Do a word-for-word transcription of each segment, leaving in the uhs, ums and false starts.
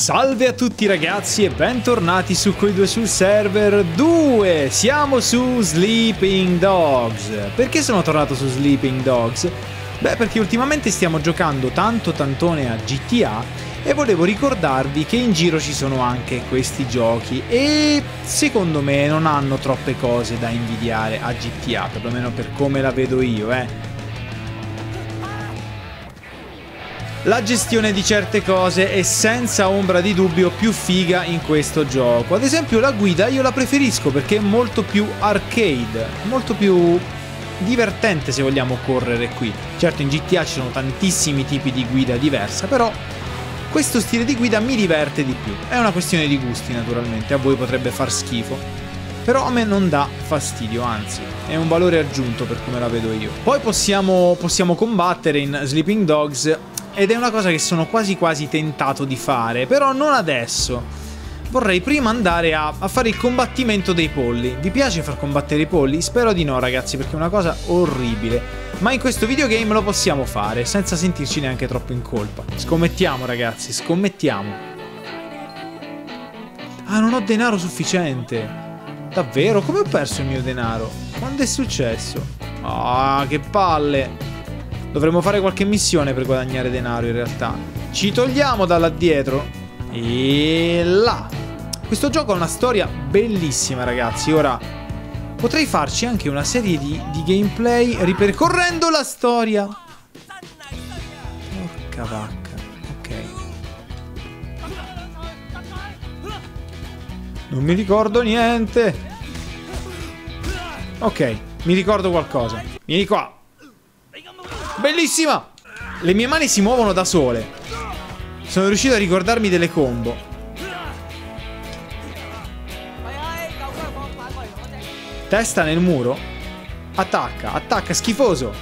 Salve a tutti ragazzi e bentornati su Quei Due Sul Server due. Siamo su Sleeping Dogs. Perché sono tornato su Sleeping Dogs? Beh, perché ultimamente stiamo giocando tanto tantone a G T A e volevo ricordarvi che in giro ci sono anche questi giochi e secondo me non hanno troppe cose da invidiare a G T A, perlomeno per come la vedo io, eh. La gestione di certe cose è senza ombra di dubbio più figa in questo gioco. Ad esempio la guida io la preferisco perché è molto più arcade, molto più divertente se vogliamo correre qui. Certo in G T A ci sono tantissimi tipi di guida diversa, però questo stile di guida mi diverte di più. È una questione di gusti naturalmente, a voi potrebbe far schifo, però a me non dà fastidio, anzi è un valore aggiunto per come la vedo io. Poi possiamo, possiamo combattere in Sleeping Dogs ed è una cosa che sono quasi quasi tentato di fare, però non adesso. Vorrei prima andare a, a fare il combattimento dei polli. Vi piace far combattere i polli? Spero di no ragazzi, perché è una cosa orribile. Ma in questo videogame lo possiamo fare, senza sentirci neanche troppo in colpa. Scommettiamo ragazzi, scommettiamo. Ah, non ho denaro sufficiente. Davvero? Come ho perso il mio denaro? Quando è successo? Ah, che palle! Dovremmo fare qualche missione per guadagnare denaro in realtà. Ci togliamo da là dietro e là. Questo gioco ha una storia bellissima ragazzi. Ora potrei farci anche una serie di, di gameplay ripercorrendo la storia. Porca vacca. Ok. Non mi ricordo niente. Ok, mi ricordo qualcosa. Vieni qua. Bellissima! Le mie mani si muovono da sole. Sono riuscito a ricordarmi delle combo. Testa nel muro. Attacca, attacca, schifoso.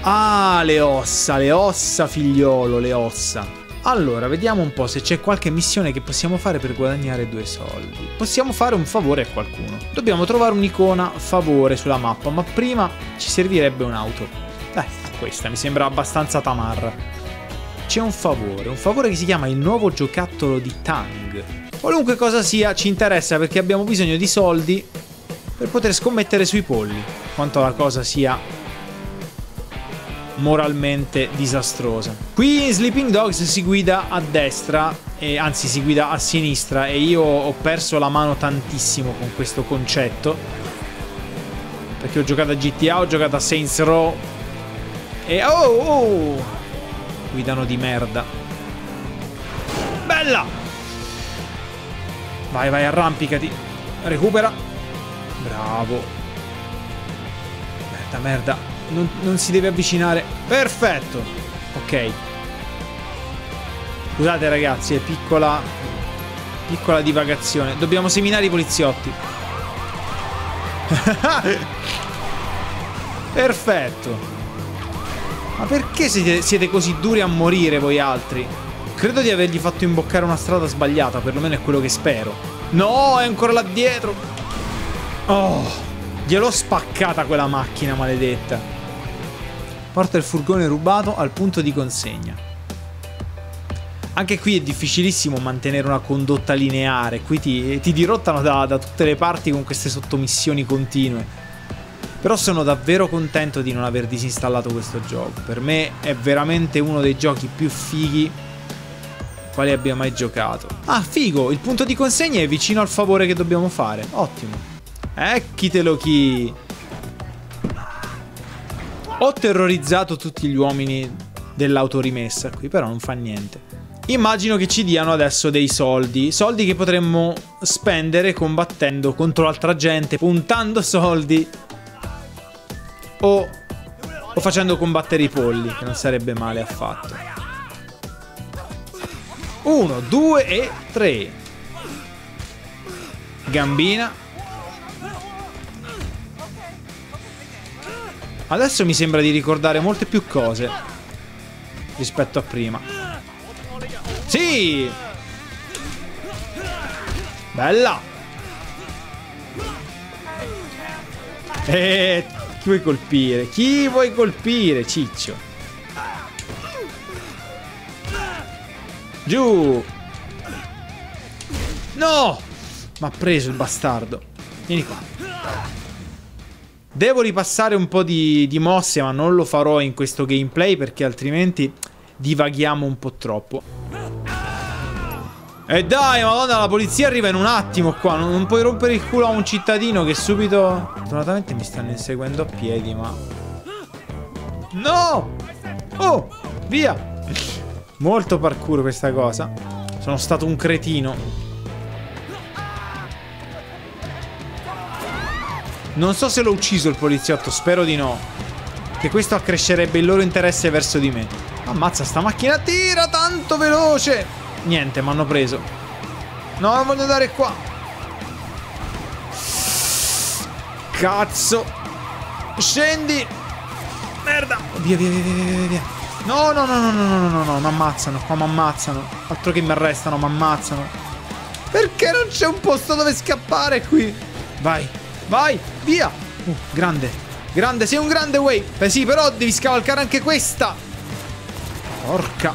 Ah, le ossa, le ossa figliolo, le ossa. Allora, vediamo un po' se c'è qualche missione che possiamo fare per guadagnare due soldi. Possiamo fare un favore a qualcuno. Dobbiamo trovare un'icona favore sulla mappa, ma prima ci servirebbe un'auto. Dai, questa mi sembra abbastanza tamarra. C'è un favore, un favore che si chiama il nuovo giocattolo di Tang. Qualunque cosa sia ci interessa perché abbiamo bisogno di soldi per poter scommettere sui polli. Quanto la cosa sia moralmente disastrosa. Qui in Sleeping Dogs si guida a destra e anzi si guida a sinistra e io ho perso la mano tantissimo con questo concetto perché ho giocato a G T A, ho giocato a Saints Row e oh, oh guidano di merda. Bella! Vai vai, arrampicati, recupera, bravo. Merda merda. Non, non si deve avvicinare. Perfetto. Ok. Scusate ragazzi, è piccola piccola divagazione. Dobbiamo seminare i poliziotti. Perfetto. Ma perché siete, siete così duri a morire voi altri? Credo di avergli fatto imboccare una strada sbagliata, perlomeno è quello che spero. No, è ancora là dietro. Oh, gliel'ho spaccata quella macchina maledetta. Porta il furgone rubato al punto di consegna. Anche qui è difficilissimo mantenere una condotta lineare. Qui ti, ti dirottano da, da tutte le parti con queste sottomissioni continue. Però sono davvero contento di non aver disinstallato questo gioco. Per me è veramente uno dei giochi più fighi quali abbia mai giocato. Ah, figo! Il punto di consegna è vicino al favore che dobbiamo fare. Ottimo. Eccitelo chi... Ho terrorizzato tutti gli uomini dell'autorimessa qui, però non fa niente. Immagino che ci diano adesso dei soldi, soldi che potremmo spendere combattendo contro altra gente, puntando soldi o, o facendo combattere i polli, che non sarebbe male affatto. Uno, due e tre. Gambina. Adesso mi sembra di ricordare molte più cose rispetto a prima. Sì! Bella! E chi vuoi colpire? Chi vuoi colpire, ciccio? Giù! No! M'ha preso il bastardo. Vieni qua. Devo ripassare un po' di, di mosse, ma non lo farò in questo gameplay perché altrimenti divaghiamo un po' troppo. E dai, madonna, la polizia arriva in un attimo qua. Non, non puoi rompere il culo a un cittadino che subito... Fortunatamente mi stanno inseguendo a piedi, ma... No! Oh, via! Molto parkour questa cosa. Sono stato un cretino. Non so se l'ho ucciso il poliziotto, spero di no. Che questo accrescerebbe il loro interesse verso di me. Ammazza, sta macchina tira tanto veloce. Niente, mi hanno preso. No, non voglio andare qua. Cazzo. Scendi. Merda. Via, via, via, via, via, via. No, no, no, no, no, no, no, no, mi ammazzano. Qua mi ammazzano. Altro che mi arrestano, mi ammazzano. Perché non c'è un posto dove scappare qui? Vai. Vai, via! Uh, grande, grande, sei un grande, Wei! Beh sì, però devi scavalcare anche questa! Porca!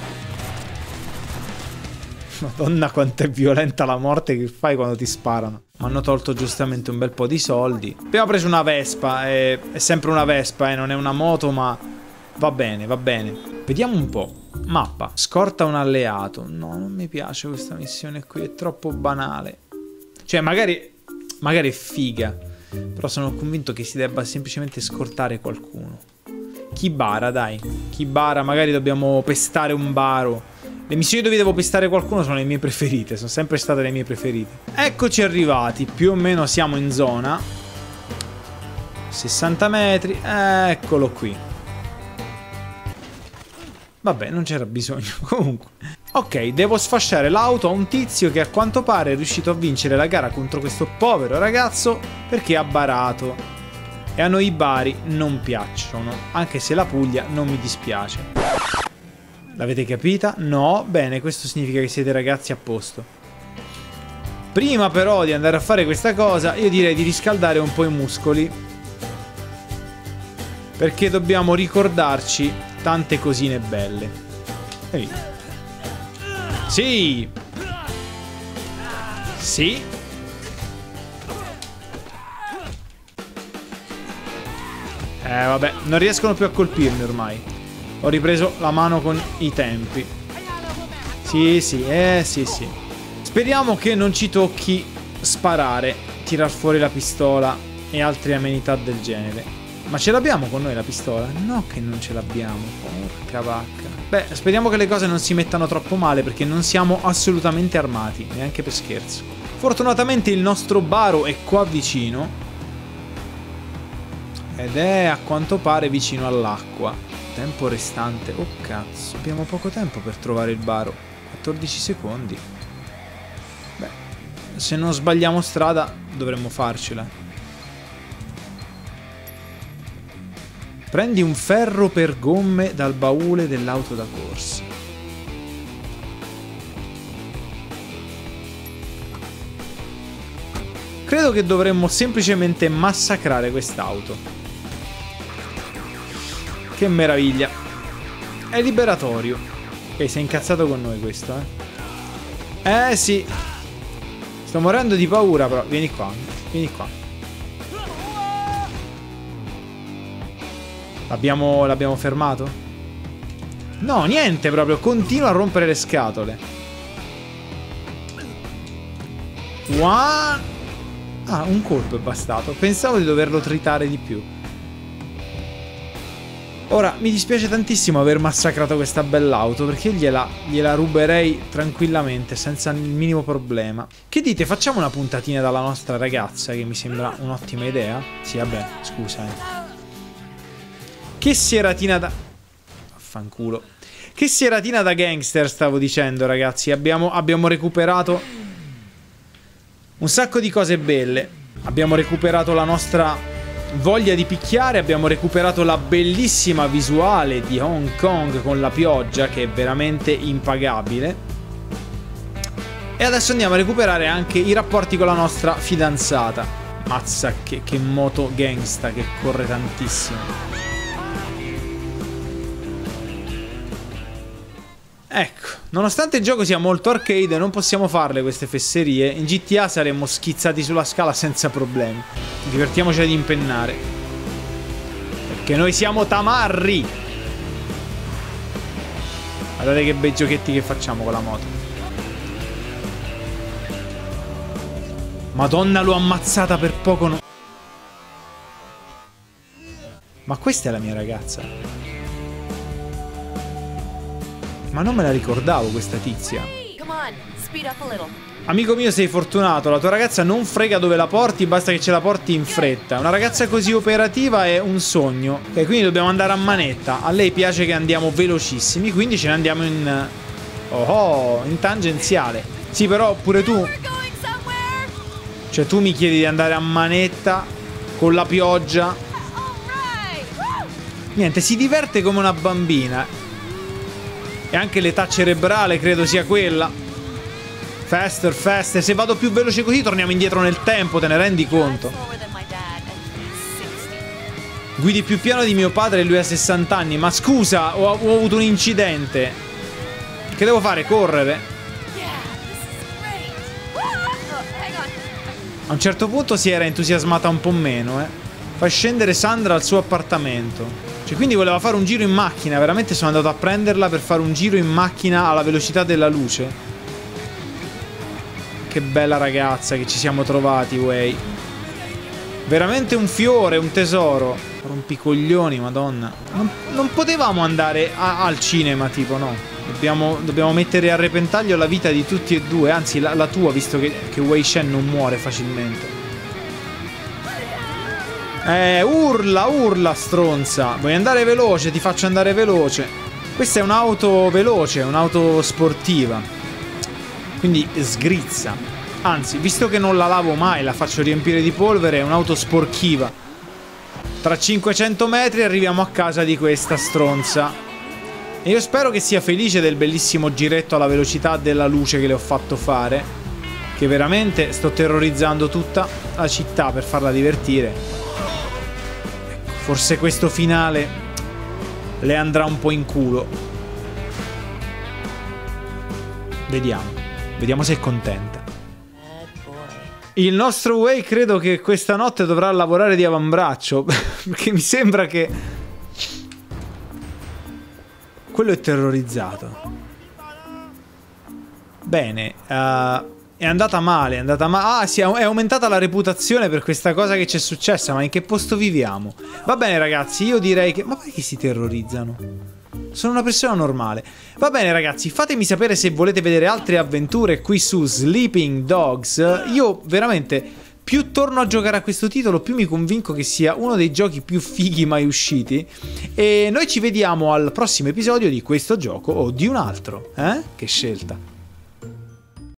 Madonna, quanto è violenta la morte che fai quando ti sparano. Mi hanno tolto giustamente un bel po' di soldi. Abbiamo preso una Vespa, eh, è sempre una Vespa, eh, non è una moto, ma va bene, va bene. Vediamo un po'. Mappa, scorta un alleato. No, non mi piace questa missione qui, è troppo banale. Cioè, magari, magari è figa. Però sono convinto che si debba semplicemente scortare qualcuno. Chi bara, dai. Chi bara, magari dobbiamo pestare un baro. Le missioni dove devo pestare qualcuno sono le mie preferite. Sono sempre state le mie preferite. Eccoci arrivati. Più o meno siamo in zona. sessanta metri. Eccolo qui. Vabbè, non c'era bisogno. Comunque. Ok, devo sfasciare l'auto a un tizio che a quanto pare è riuscito a vincere la gara contro questo povero ragazzo perché ha barato. E a noi i bari non piacciono, anche se la Puglia non mi dispiace. L'avete capita? No? Bene, questo significa che siete ragazzi a posto. Prima però di andare a fare questa cosa, io direi di riscaldare un po' i muscoli. Perché dobbiamo ricordarci tante cosine belle. Ehi. Sì. Sì. Eh vabbè, non riescono più a colpirmi ormai. Ho ripreso la mano con i tempi. Sì, sì, eh sì, sì. Speriamo che non ci tocchi sparare, tirar fuori la pistola e altre amenità del genere. Ma ce l'abbiamo con noi la pistola? No che non ce l'abbiamo, porca vacca. Beh, speriamo che le cose non si mettano troppo male perché non siamo assolutamente armati, neanche per scherzo. Fortunatamente il nostro baro è qua vicino. Ed è a quanto pare vicino all'acqua. Tempo restante, oh cazzo, abbiamo poco tempo per trovare il baro. quattordici secondi. Beh, se non sbagliamo strada dovremmo farcela. Prendi un ferro per gomme dal baule dell'auto da corsa. Credo che dovremmo semplicemente massacrare quest'auto. Che meraviglia. È liberatorio. Ok, si è incazzato con noi questo, eh? Eh sì. Sto morendo di paura però. Vieni qua, vieni qua. L'abbiamo fermato? No, niente proprio. Continua a rompere le scatole. One... Ah, un colpo è bastato. Pensavo di doverlo tritare di più. Ora, mi dispiace tantissimo aver massacrato questa bell'auto perché gliela, gliela ruberei tranquillamente, senza il minimo problema. Che dite? Facciamo una puntatina dalla nostra ragazza, che mi sembra un'ottima idea. Sì, vabbè, scusa, eh. Che seratina da... Vaffanculo. Che seratina da gangster, stavo dicendo, ragazzi. Abbiamo, abbiamo recuperato un sacco di cose belle. Abbiamo recuperato la nostra voglia di picchiare. Abbiamo recuperato la bellissima visuale di Hong Kong con la pioggia, che è veramente impagabile. E adesso andiamo a recuperare anche i rapporti con la nostra fidanzata. Mazza, che, che moto gangsta che corre tantissimo. Ecco, nonostante il gioco sia molto arcade, non possiamo farle queste fesserie. In G T A saremmo schizzati sulla scala senza problemi. Divertiamoci ad impennare, perché noi siamo tamarri. Guardate che bei giochetti che facciamo con la moto. Madonna, l'ho ammazzata per poco no... Ma questa è la mia ragazza? Ma non me la ricordavo questa tizia. Amico mio, sei fortunato. La tua ragazza non frega dove la porti, basta che ce la porti in fretta. Una ragazza così operativa è un sogno. E quindi dobbiamo andare a manetta. A lei piace che andiamo velocissimi, quindi ce ne andiamo in... Oh, oh, in tangenziale. Sì, però pure tu... Cioè tu mi chiedi di andare a manetta con la pioggia. Niente, si diverte come una bambina. E anche l'età cerebrale credo sia quella. Faster, faster. Se vado più veloce così torniamo indietro nel tempo, te ne rendi conto? Guidi più piano di mio padre e lui ha sessanta anni. Ma scusa, ho, ho avuto un incidente. Che devo fare? Correre? A un certo punto si era entusiasmata un po' meno, eh. Fa scendere Sandra al suo appartamento. Cioè, quindi voleva fare un giro in macchina. Veramente sono andato a prenderla per fare un giro in macchina alla velocità della luce. Che bella ragazza che ci siamo trovati, Wei. Veramente un fiore, un tesoro. Rompicoglioni, madonna. Non, non potevamo andare a, al cinema, tipo, no. Dobbiamo, dobbiamo mettere a repentaglio la vita di tutti e due. Anzi, la, la tua, visto che, che Wei Shen non muore facilmente. Eh, urla, urla, stronza. Vuoi andare veloce? Ti faccio andare veloce. Questa è un'auto veloce, un'auto sportiva. Quindi sgrizza. Anzi, visto che non la lavo mai, la faccio riempire di polvere, è un'auto sporchiva. Tra cinquecento metri arriviamo a casa di questa stronza. E io spero che sia felice del bellissimo giretto alla velocità della luce che le ho fatto fare. Che veramente sto terrorizzando tutta la città per farla divertire. Forse questo finale le andrà un po' in culo. Vediamo. Vediamo se è contenta. Il nostro Wei credo che questa notte dovrà lavorare di avambraccio. Perché mi sembra che... Quello è terrorizzato. Bene. Uh... È andata male, è andata male. Ah, sì, è aumentata la reputazione per questa cosa che ci è successa. Ma in che posto viviamo? Va bene, ragazzi, io direi che... Ma perché si terrorizzano? Sono una persona normale. Va bene, ragazzi, fatemi sapere se volete vedere altre avventure qui su Sleeping Dogs. Io, veramente, più torno a giocare a questo titolo, più mi convinco che sia uno dei giochi più fighi mai usciti. E noi ci vediamo al prossimo episodio di questo gioco o di un altro. Eh? Che scelta.